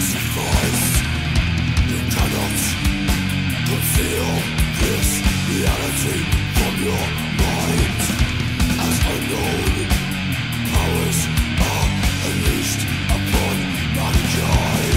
sacrifice. You cannot conceal this reality from your mind. As unknown powers are unleashed upon mankind,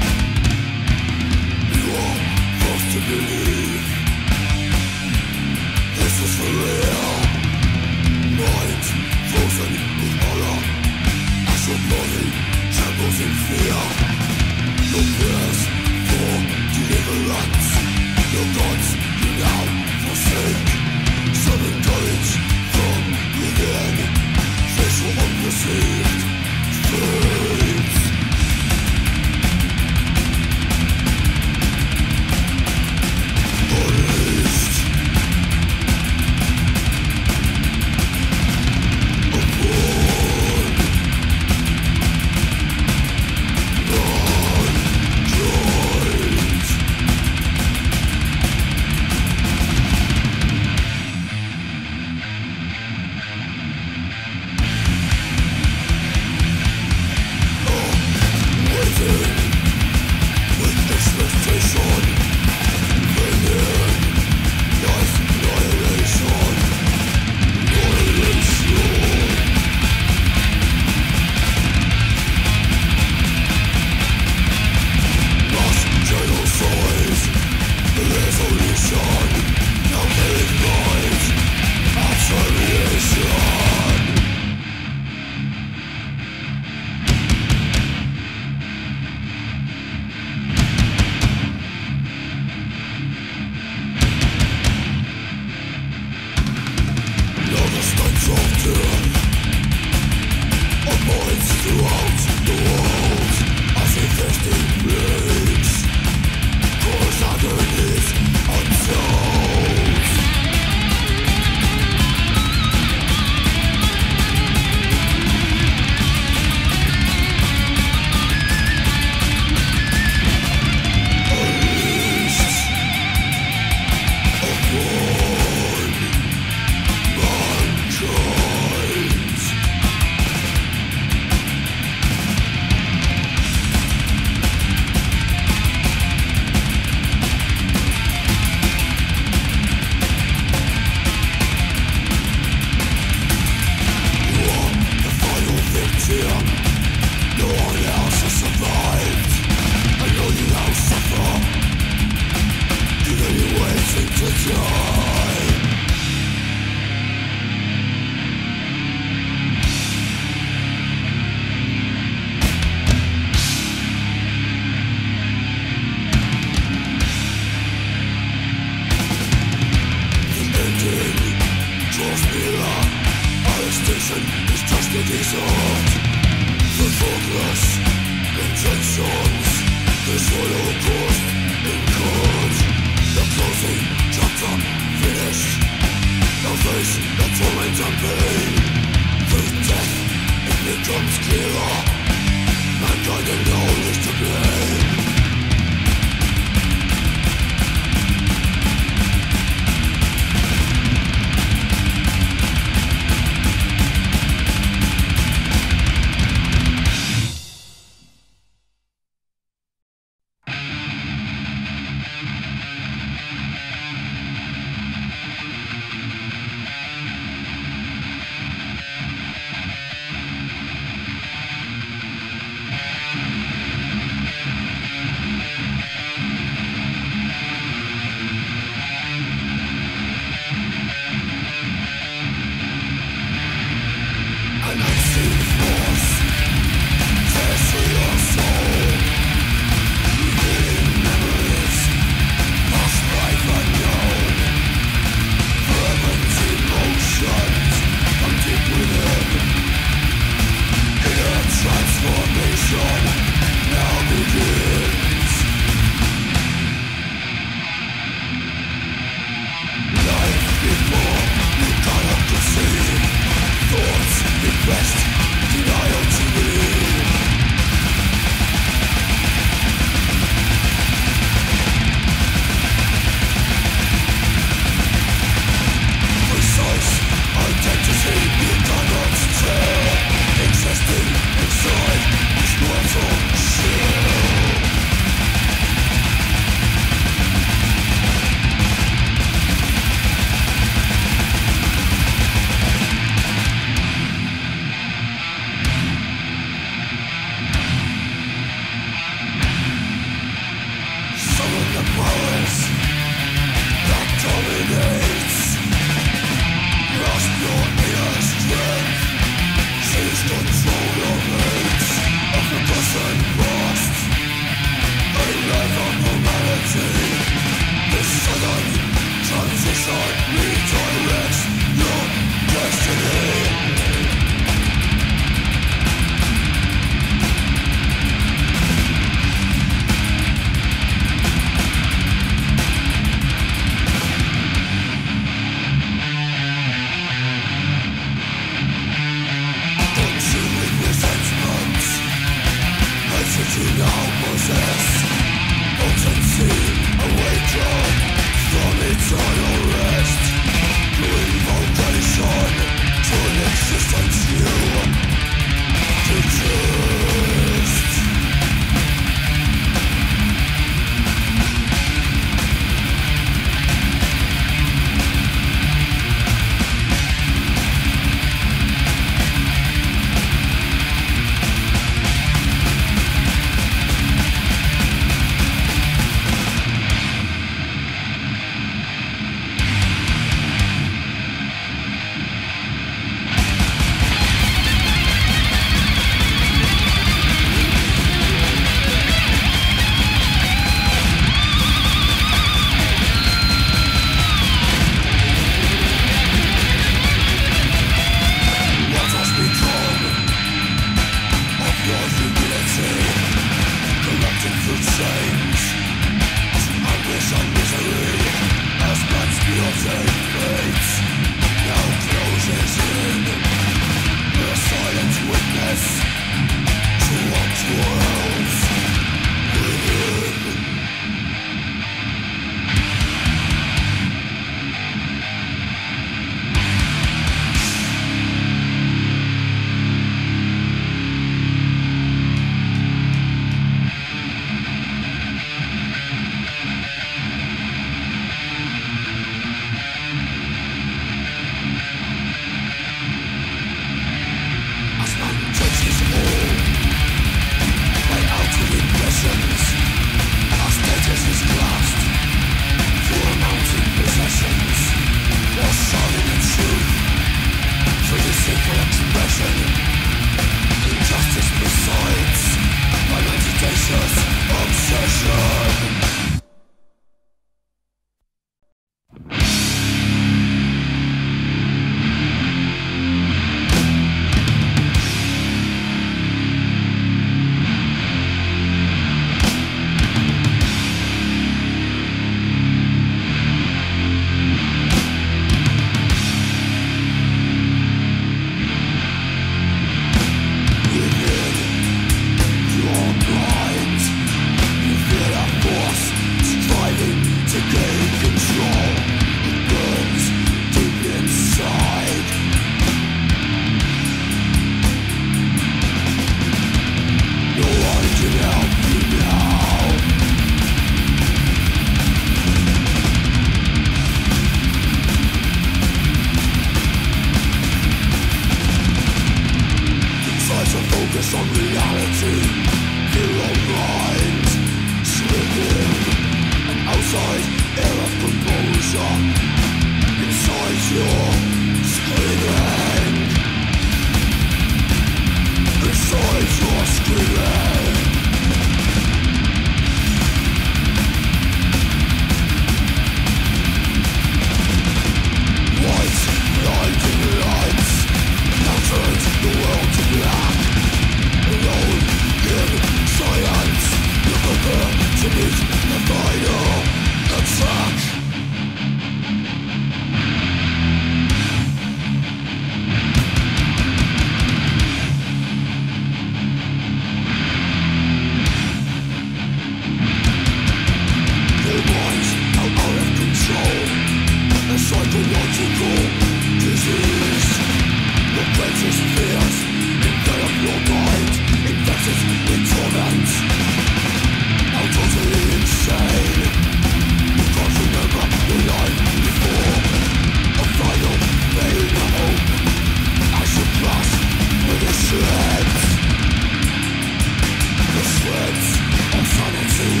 The shreds of sanity.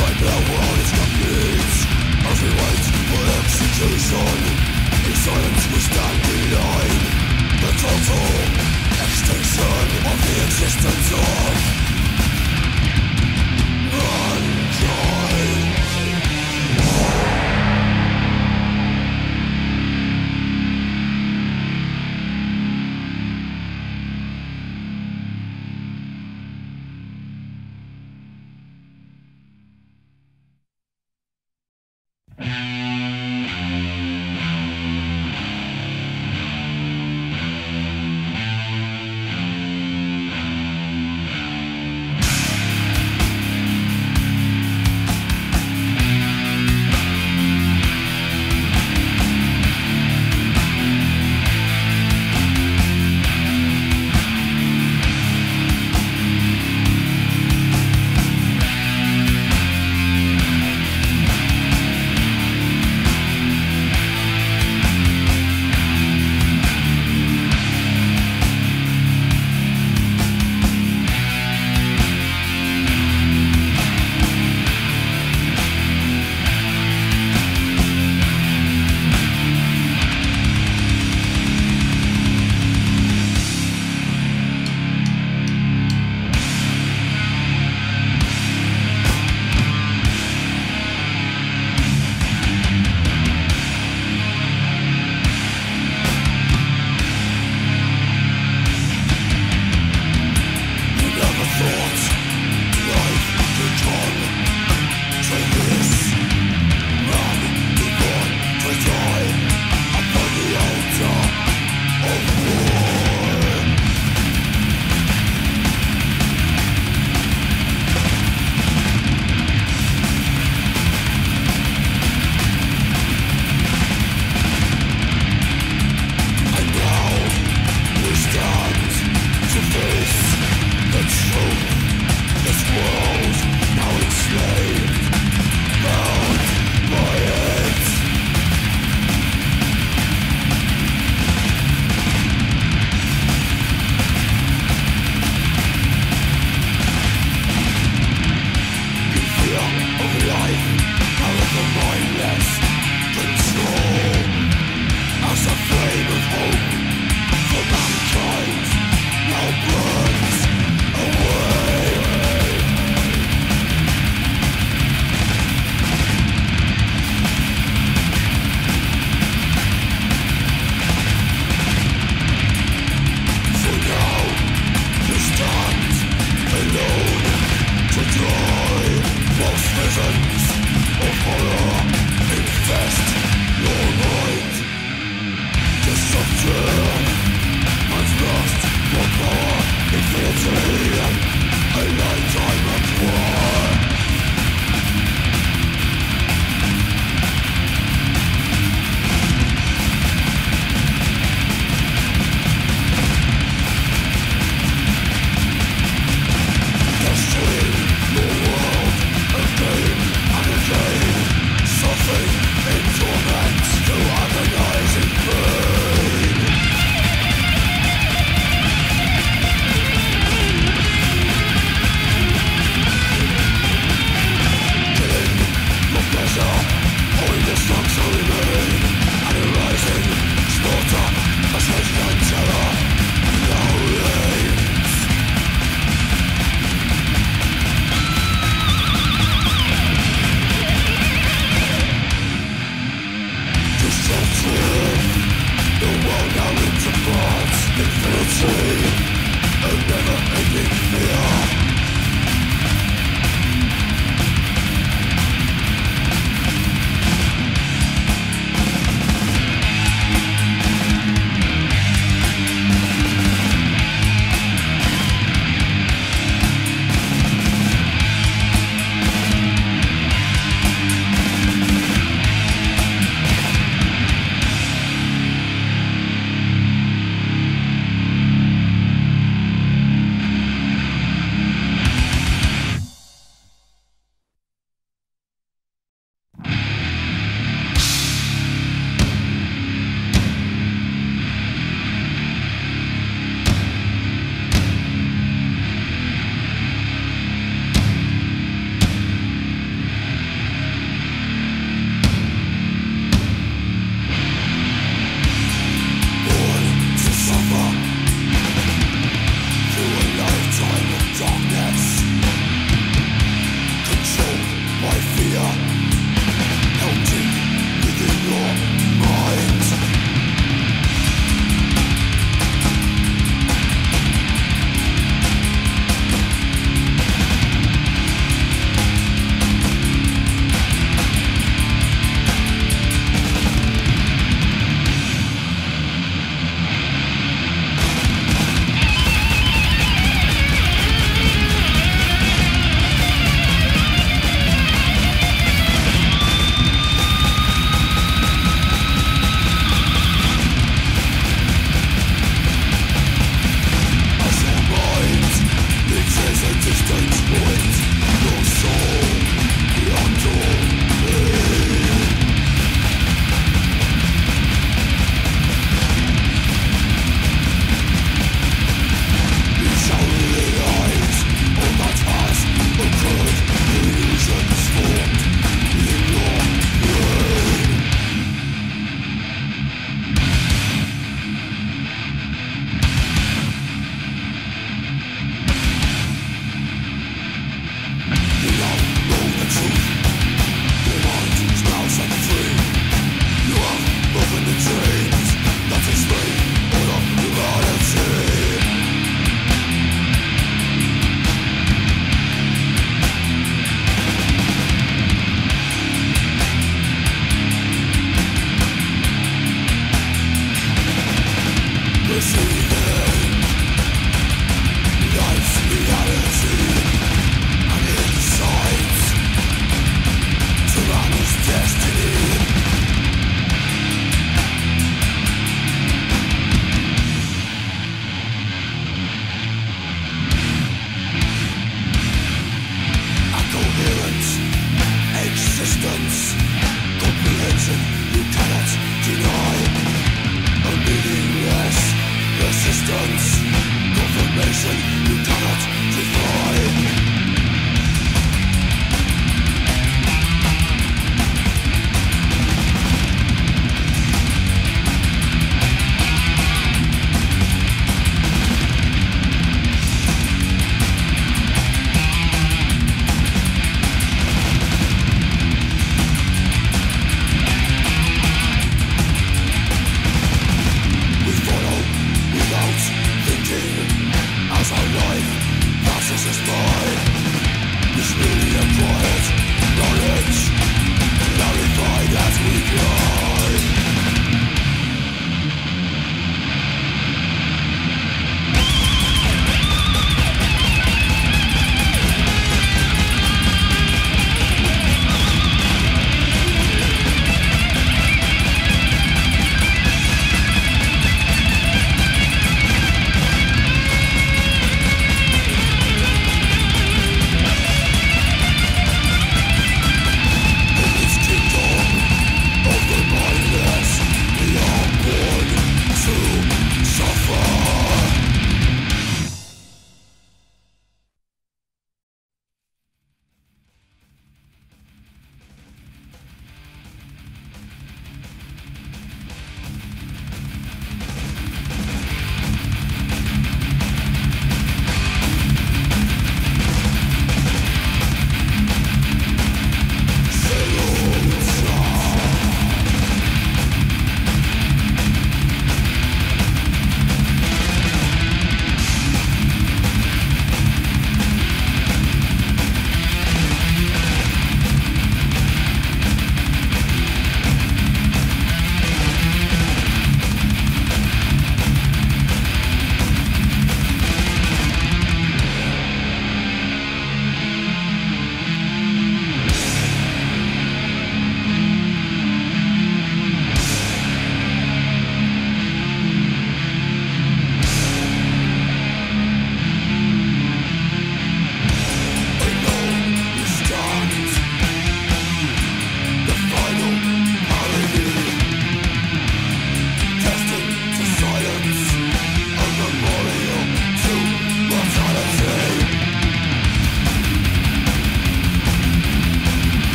like the world is complete as we wait for execution. In silence we stand behind the total extinction of the existence of mankind.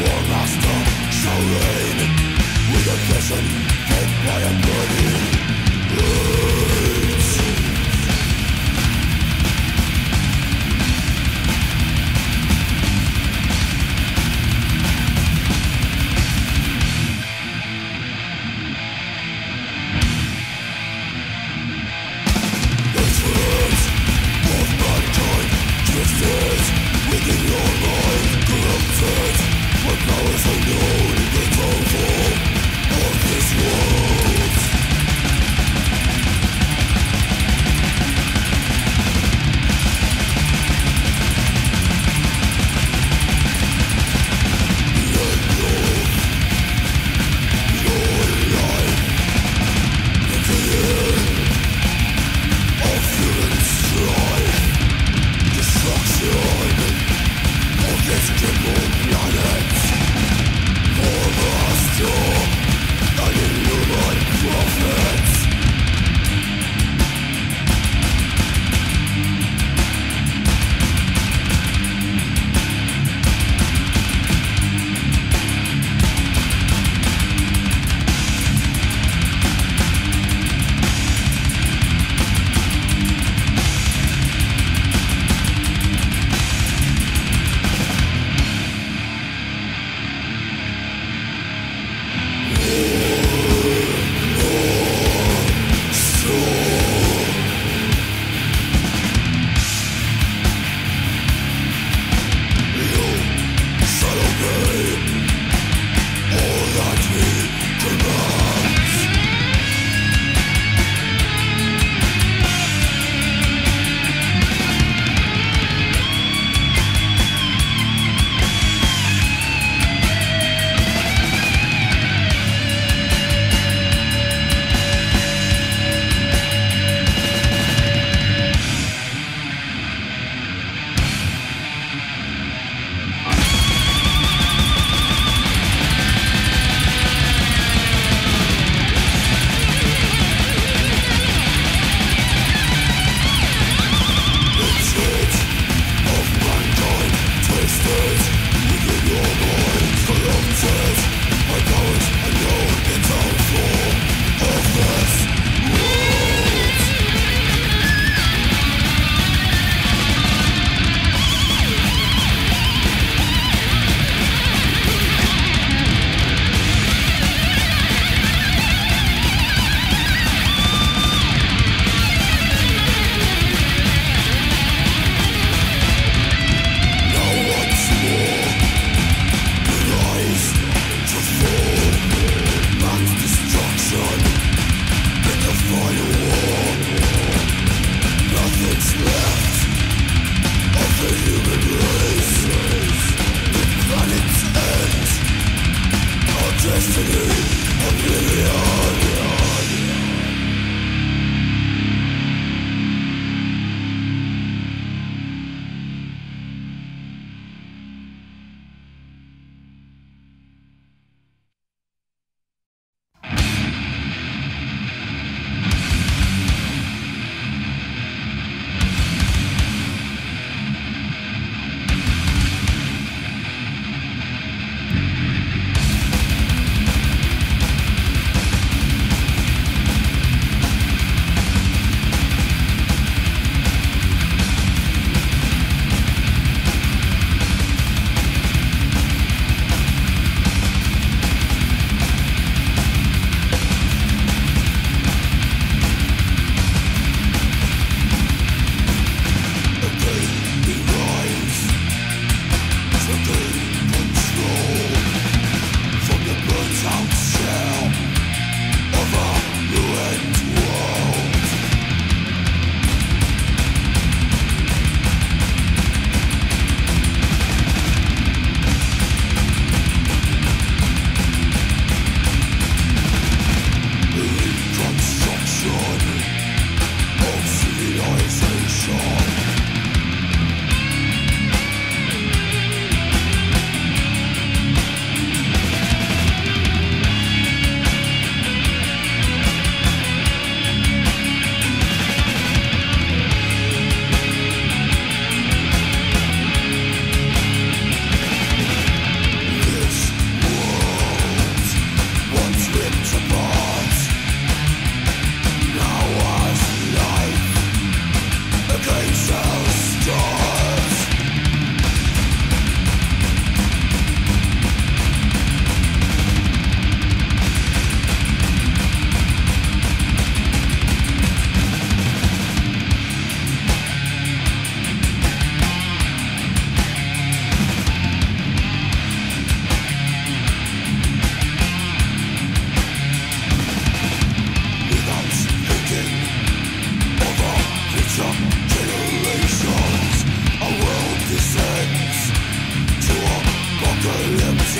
war master shall reign with a vision held by a burning rage. The threat of mankind drifted within your mind, corrupted. But now is unknown the downfall of this world.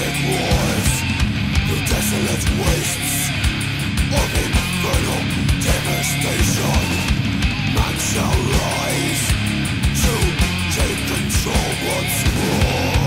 dead wars, the desolate wastes of infernal devastation. Man shall rise to take control once more.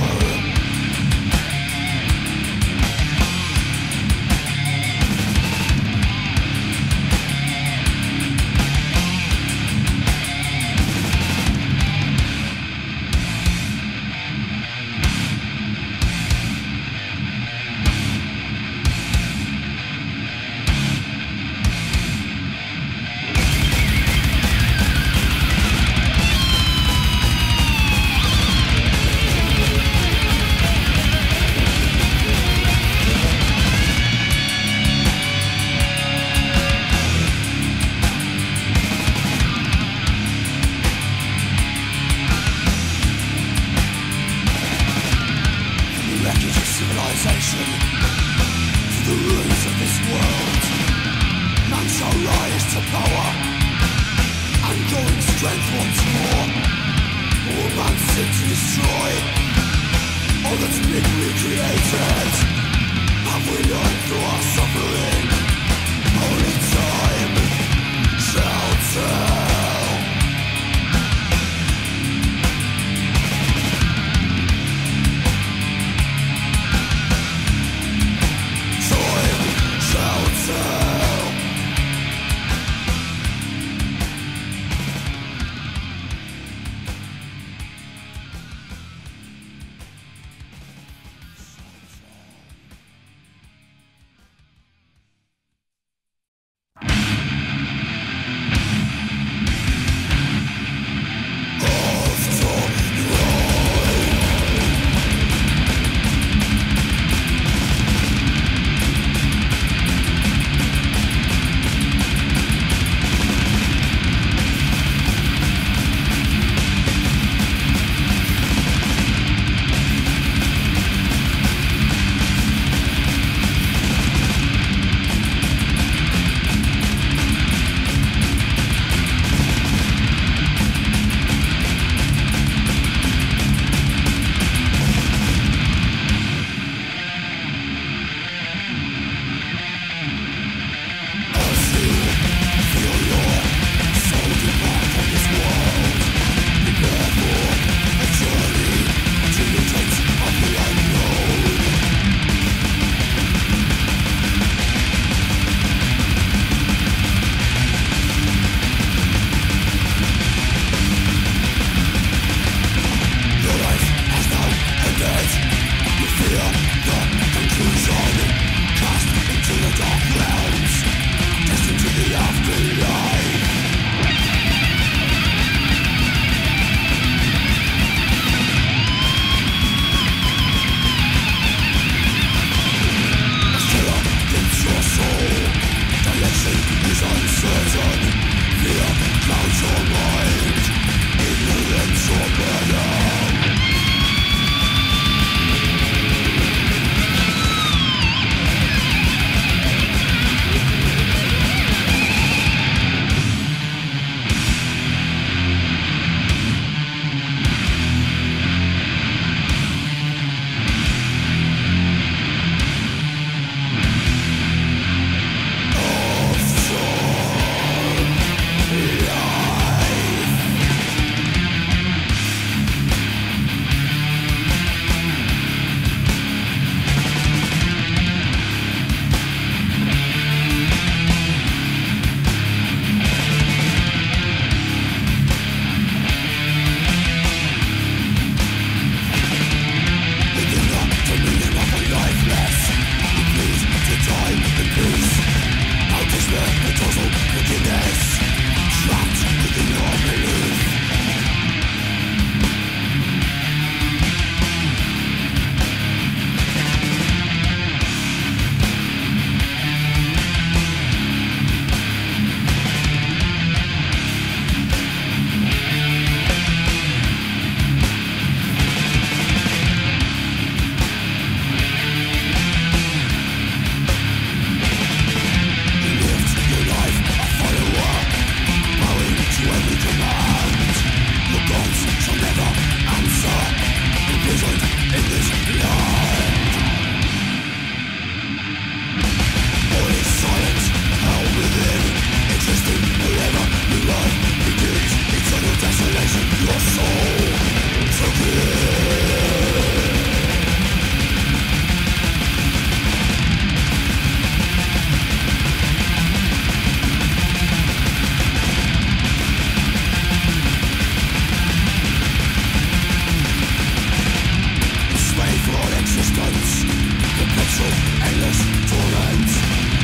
through endless torrents.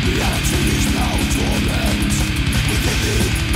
Reality is now torment within the